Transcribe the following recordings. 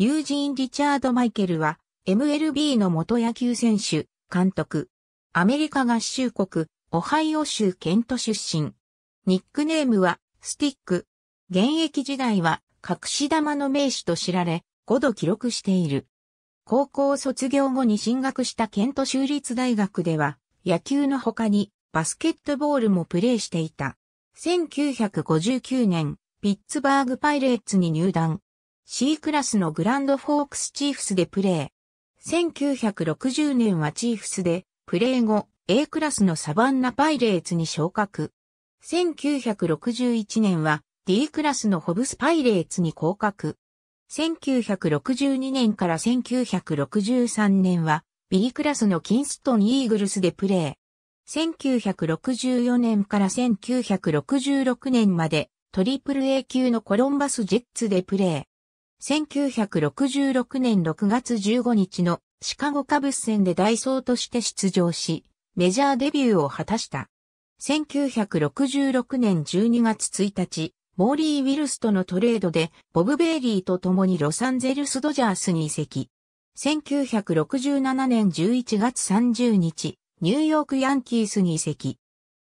ユージーン・リチャード・マイケルは MLB の元野球選手、監督。アメリカ合衆国、オハイオ州ケント出身。ニックネームはスティック。現役時代は隠し球の名手と知られ、5度記録している。高校卒業後に進学したケント州立大学では、野球の他にバスケットボールもプレーしていた。1959年、ピッツバーグパイレーツに入団。C クラスのグランドフォークスチーフスでプレー。1960年はチーフスで、プレー後、A クラスのサバンナパイレーツに昇格。1961年は D クラスのホブスパイレーツに降格。1962年から1963年は B クラスのキンストンイーグルスでプレー。1964年から1966年まで AAA 級のコロンバスジェッツでプレー。1966年6月15日のシカゴカブス戦で代走として出場し、メジャーデビューを果たした。1966年12月1日、モーリー・ウィルスとのトレードで、ボブ・ベイリーと共にロサンゼルス・ドジャースに移籍。1967年11月30日、ニューヨーク・ヤンキースに移籍。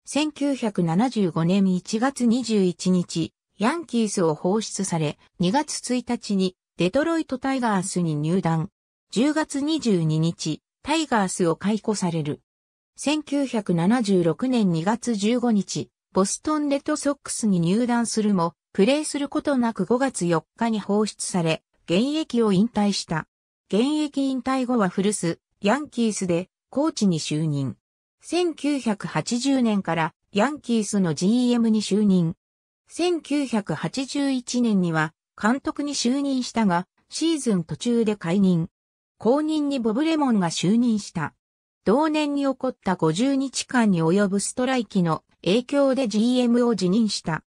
1975年1月21日、ヤンキースを放出され、2月1日にデトロイト・タイガースに入団。10月22日、タイガースを解雇される。1976年2月15日、ボストンレッドソックスに入団するも、プレーすることなく5月4日に放出され、現役を引退した。現役引退後は古巣、ヤンキースで、コーチに就任。1980年から、ヤンキースの GM に就任。1981年には、監督に就任したが、シーズン途中で解任。後任にボブ・レモンが就任した。同年に起こった50日間に及ぶストライキの影響で GM を辞任した。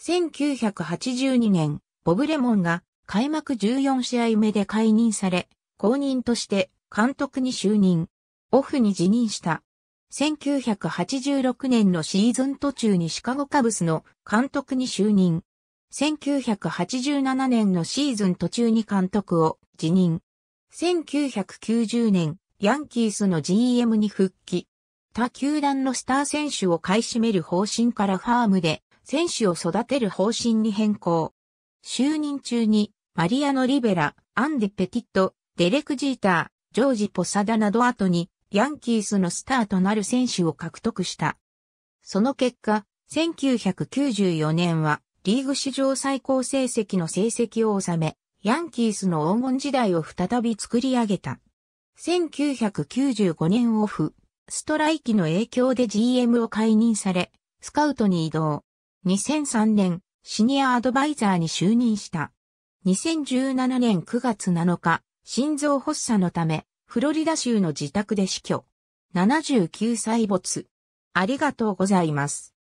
1982年、ボブ・レモンが開幕14試合目で解任され、後任として監督に就任。オフに辞任した。1986年のシーズン途中にシカゴカブスの監督に就任。1987年のシーズン途中に監督を辞任。1990年、ヤンキースの GM に復帰。他球団のスター選手を買い占める方針からファームで選手を育てる方針に変更。就任中にマリアノ・リベラ、アンディ・ペティット、デレク・ジーター、ジョージ・ポサダなど後にヤンキースのスターとなる選手を獲得した。その結果、1994年はリーグ史上最高成績の成績を収め、ヤンキースの黄金時代を再び作り上げた。1995年オフ、ストライキの影響で GM を解任され、スカウトに移動。2003年、シニアアドバイザーに就任した。2017年9月7日、心臓発作のため、フロリダ州の自宅で死去。79歳没。ありがとうございます。